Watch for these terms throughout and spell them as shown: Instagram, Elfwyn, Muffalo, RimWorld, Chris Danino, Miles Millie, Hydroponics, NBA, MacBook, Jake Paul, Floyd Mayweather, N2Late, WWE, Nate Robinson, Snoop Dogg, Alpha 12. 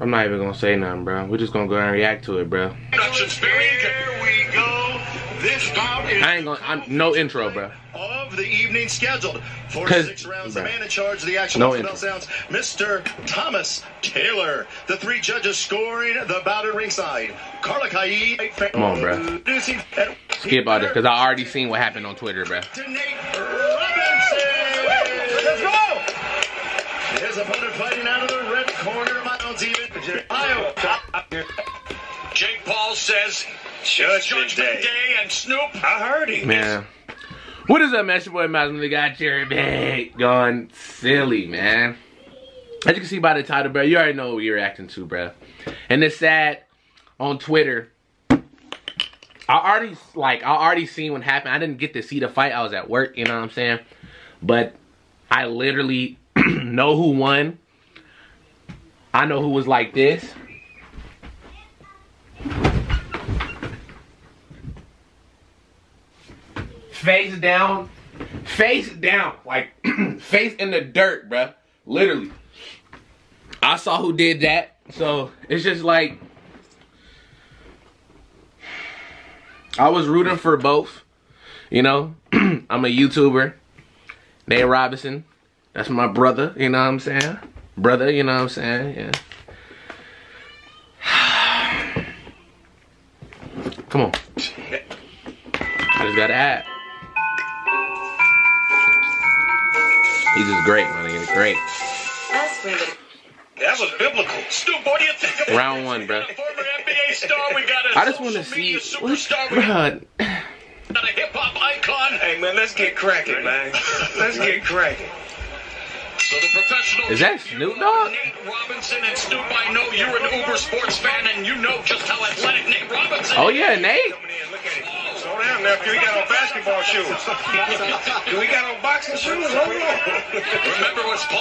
I'm not even gonna say nothing, bro. We're just gonna go and react to it, bro. Here we go. This bout is no intro, bro. Of the evening scheduled for 6 rounds. The man in charge of the action sounds Mr. Thomas Taylor. The 3 judges scoring the bout at ringside. Carla Kaye. Come on, bro. Skip all this because I already seen what happened on Twitter, bro. To Nate Robinson. Let's go. His opponent fighting out of the red corner, Miles Millie, Iowa. Jake Paul says Judgment Day and Snoop. I heard him. Man. What is up, man? It's your boy Miles Millie got your big gone silly, man. As you can see by the title, bro, you already know what you're reacting to, bro. And it's sad on Twitter. I already seen what happened. I didn't get to see the fight. I was at work, you know what I'm saying? But I literally know who won. I know who was like this. Face down, like face in the dirt, bruh. Literally. I saw who did that, so it's just like I was rooting for both, you know. I'm a YouTuber, Nate Robinson. That's my brother, you know what I'm saying? Brother, you know what I'm saying? Yeah. Come on. I just gotta add. He's just great, man. He's great. That was biblical. Stu, what do you think? Round one, bro. Former NBA star, we got a I just want to see. Superstar, got a hip hop icon. Hey, man, let's get cracking, man. Let's get cracking. So the professional. Is that Snoop Dogg? Nate Robinson and Snoop, I know you're an Uber sports fan, and you know just how athletic Nate Robinson. Oh yeah, Nate. Slow down, nephew. He got on basketball shoes. Do we got on boxing shoes? Hold on.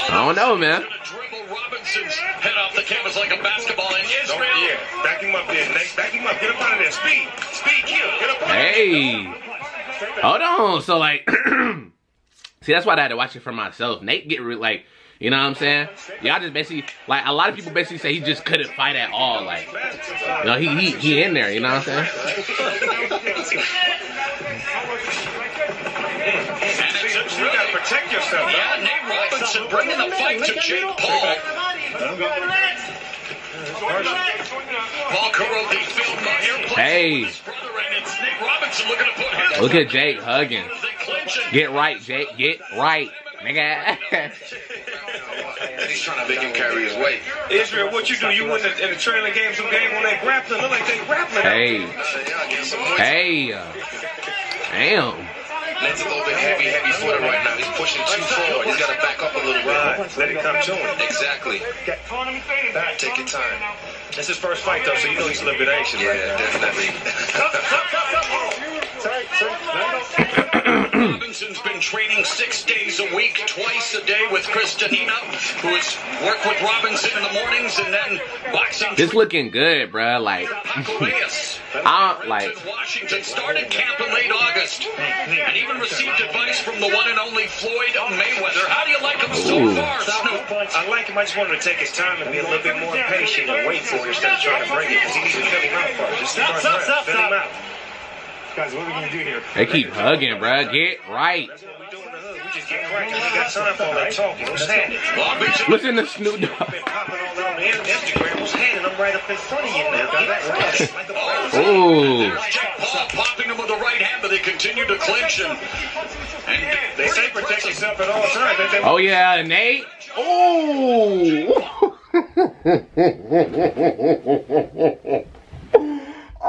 I don't know, man. Dribble Robinson's head off the canvas like a basketball in Israel. Yeah, back him up there, Nate. Back him up. Get up out of there. Speed. Speed kill. Get up out of there. Hey. Hold on. So, like, see, that's why I had to watch it for myself. Nate get real, like, you know what I'm saying? Y'all just basically, like, a lot of people basically say he just couldn't fight at all. Like, you know, he in there, you know what I'm saying? You gotta protect yourself. Yeah, Nate Robinson bringing the fight to Jake Paul. Paul co-wrote the film Airplane with his brother, and it's Nate Robinson looking to put his. Look at Jake hugging. Get right, Jake. Get right. Nigga. He's trying to make him carry his weight. Israel, what you do? You win in the trailer game, some game when they grappling. Look like they grappling. Hey. Hey. Damn. Nate's a little bit heavy footed right now. He's pushing too forward. He's got to back up a little bit. Let it come to him. Exactly. Take your time. That's his first fight, though, so you know he's a little bit anxious right now. Yeah, definitely. Robinson's been training 6 days a week, twice a day with Chris Danino, who has worked with Robinson in the mornings and then boxing. It's looking good, bro. Like, Washington started camp in late August and even received advice from the one and only Floyd Mayweather. How do you like him so far, Snoop? I like him. I just wanted to take his time and be a little bit more patient and wait for it instead of trying to bring it because he needs to fill him out first. Stop, fill him out. Guys, what are we gonna do here? They keep hugging, bruh. Get right. That's what we do in the hood. We just get cracking. We got time for all that talking. What's happening? Listen to Snoop Dogg. Been popping all that on Instagram. What's happening? I'm right up in front of you now. Got that right. Ooh. There's Jake Paul popping him with the right hand, but they continue to clinch him. And they say protect yourself at all times. Oh yeah, Nate. Ooh.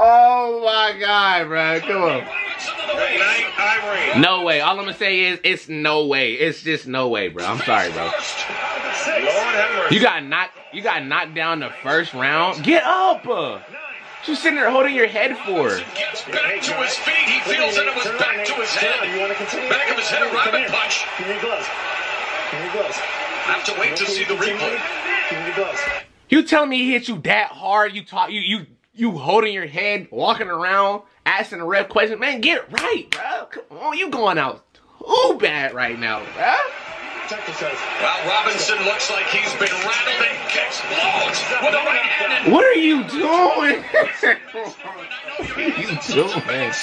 Oh my God, bro! Come on. No way. All I'm gonna say is it's no way. It's just no way, bro. I'm sorry, bro. You got knocked down the first round. Get up! What you sitting there holding your head for? Gets back to his feet. He feels that it was back to his head. Back of his head, a rabbit punch. I have to wait to see the replay. You telling me he hit you that hard? You holding your head, walking around, asking a ref question. Man, get it right, bro. Come on, you going out too bad right now, bro. Well, Robinson looks like he's been rattled and kicks blows with a right hand. What are you doing? What are you doing?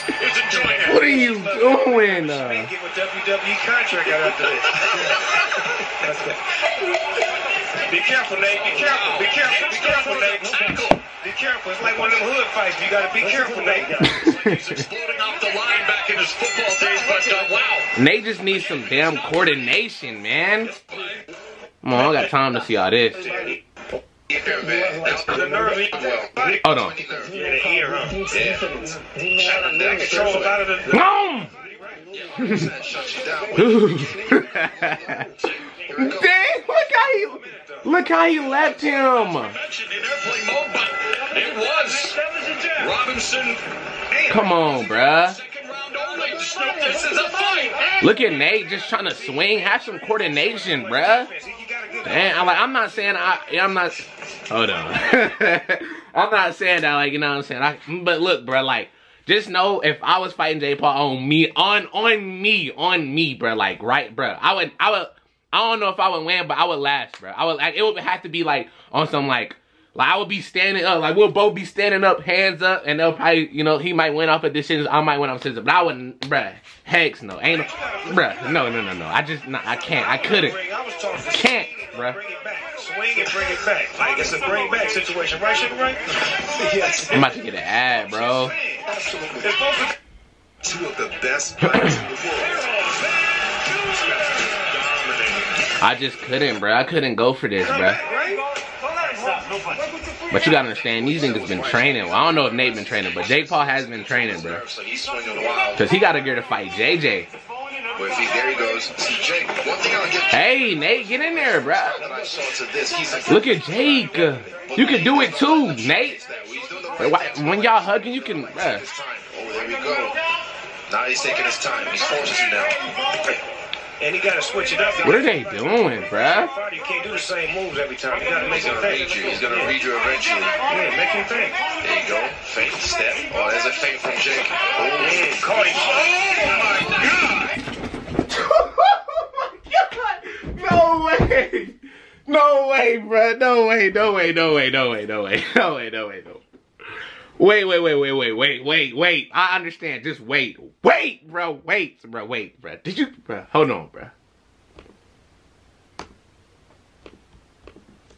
What are you doing? Speaking with WWE contract out after this. Be careful, Nate. Be careful. Be careful. Be careful, Nate. Be careful. It's like one of them hood fights. You gotta be careful, Nate. He's exploding off the line back in his football days, but wow. Nate just needs some damn coordination, man. Come on, I don't got time to see all this. Hold on. No! Dang, look how he left him. It was Robinson. Come on, bruh. Look at Nate just trying to swing. Have some coordination, bruh. Damn, I'm not saying I'm not. Hold on. I'm not saying that, like, you know what I'm saying. But look, bruh, like, just know if I was fighting Jake Paul on me, bruh, like, right, bruh. I don't know if I would win, but I would last, bruh. It would have to be like on some like I would be standing up, like we'll both be standing up, hands up, and they'll probably, you know, he might win off of decisions, I might win off of decisions, but I wouldn't, bruh, hex no, ain't, bruh, no, I couldn't, bruh. Swing and bring it back, like it's a bring back situation, right, Sugar Ray? Yes. I'm about to get an ad, bro. Two of the best fighters in the world. I just couldn't, bruh, I couldn't go for this, bruh. But you gotta understand, these niggas been training. Well, I don't know if Nate been training, but Jake Paul has been training, bro. Cause he gotta get to fight JJ. Hey, Nate, get in there, bro. Look at Jake. You can do it too, Nate. When y'all hugging, you can. Bro. Now he's taking his time. He's forcing now. And he gotta switch it up. What are they doing, bruh? You can't do the same moves every time. You gotta make him think. He's gonna read you eventually. Yeah, make him think. There you go. Feint step. Oh, there's a feint from Jake. Oh, man. Caught him. Oh, my God. No way. No way, bruh. No way. No way. No way. No way. No way. No way. No way. No. Wait. I understand. Just wait. Wait, bro. Did you, bro? Hold on, bro.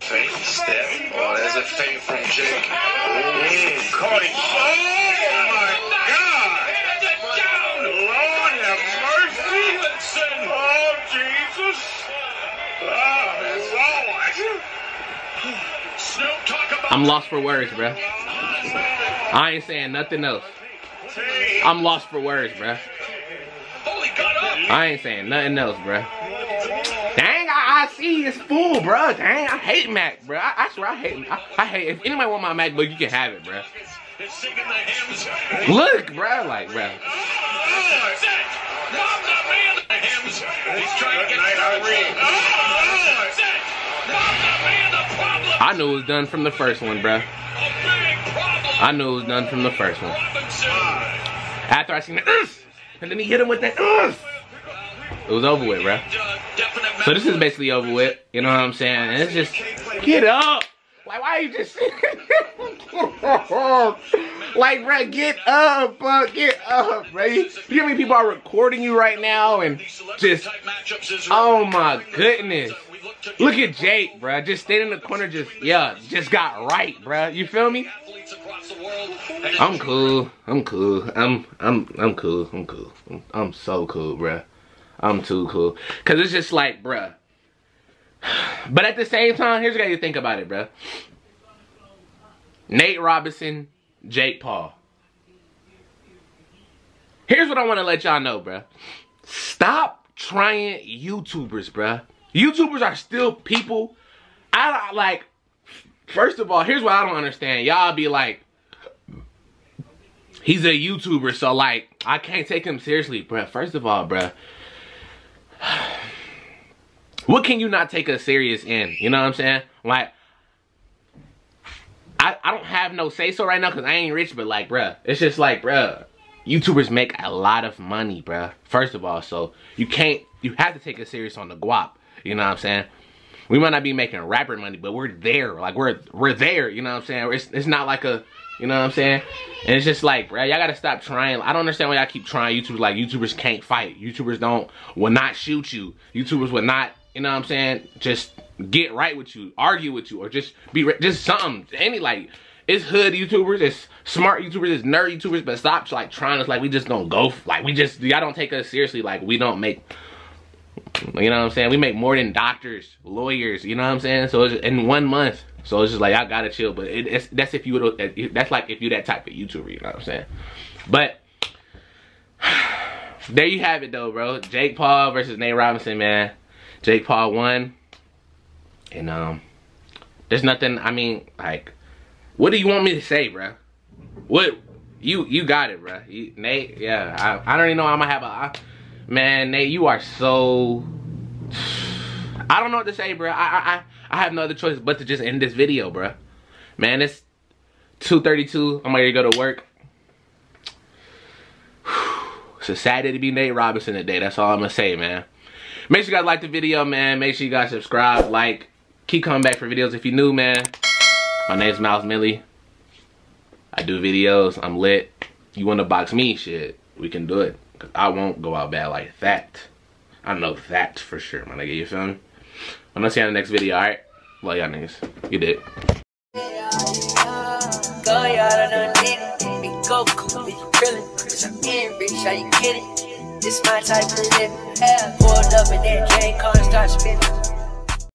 Feint step. Oh, there's a feint from Jake. Oh, caught it. Oh, my God. Down. Lord have mercy. Oh, Jesus. Oh, Lord. I'm lost for words, bro. I ain't saying nothing else. I'm lost for words, bruh. I ain't saying nothing else, bruh. Dang, I see it's full, bruh. Dang, I hate Mac, bruh. I swear, I hate. If anybody want my MacBook, you can have it, bruh. Look, bruh, like, bruh. I knew it was done from the first one, bruh. I knew it was done from the first one. After I seen the and then he hit him with that it was over with, bro. So this is basically over with. You know what I'm saying? And it's just, get up. Like, why are you just like, bro, get up, bro. Get up, bro. You know how many people are recording you right now and just, oh my goodness. Look at Jake, bro. Just stayed in the corner, just, yeah, just got right, bro. You feel me? I'm cool. I'm cool. I'm cool. I'm cool. I'm so cool, bruh. I'm too cool. Cause it's just like, bruh. But at the same time, here's what you gotta think about it, bruh. Nate Robinson, Jake Paul. Here's what I wanna let y'all know, bruh. Stop trying YouTubers, bruh. YouTubers are still people. First of all, here's what I don't understand. Y'all be like, he's a YouTuber, so like, I can't take him seriously, bruh. First of all, bruh, what can you not take us serious in? You know what I'm saying? Like, I don't have no say-so right now because I ain't rich, but like, bruh, it's just like, bruh, YouTubers make a lot of money, bruh. First of all, so you have to take us serious on the guap. You know what I'm saying? We might not be making rapper money, but we're there. Like, we're there, you know what I'm saying? It's not like a, you know what I'm saying? And it's just like, bro, y'all gotta stop trying. I don't understand why y'all keep trying YouTubers. Like, YouTubers can't fight. YouTubers will not shoot you. YouTubers will not, you know what I'm saying? Just get right with you, argue with you, or just be, just something. Any, like, it's hood YouTubers, it's smart YouTubers, it's nerd YouTubers, but stop, like, trying us, like, we just don't go, like, we just, y'all don't take us seriously. Like, we don't make, you know what I'm saying? We make more than doctors, lawyers, you know what I'm saying? So it's just, in 1 month. So it's just like, y'all gotta chill. But that's if you, that's like if you that type of YouTuber, you know what I'm saying? But there you have it though, bro. Jake Paul versus Nate Robinson, man. Jake Paul won. And there's nothing, I mean, like, what do you want me to say, bro? What, you got it, bro. Nate, yeah, I don't even know how I'm gonna have a, man, Nate, you are so... I don't know what to say, bro. I have no other choice but to just end this video, bro. Man, it's 2:32. I'm ready to go to work. It's a sad day to be Nate Robinson today. That's all I'm going to say, man. Make sure you guys like the video, man. Make sure you guys subscribe, like. Keep coming back for videos if you're new, man. My name's Miles Millie. I do videos. I'm lit. You want to box me? Shit, we can do it. Cause I won't go out bad like that. I know that for sure, my nigga. You feel me? I'm gonna see you in the next video, alright? Love y'all niggas. You did. Go y'all on it. Be go cool, be grilling. Bitch, I'm in, bitch, how you get it? This my type of living. Pulled up in that J car and start spinning.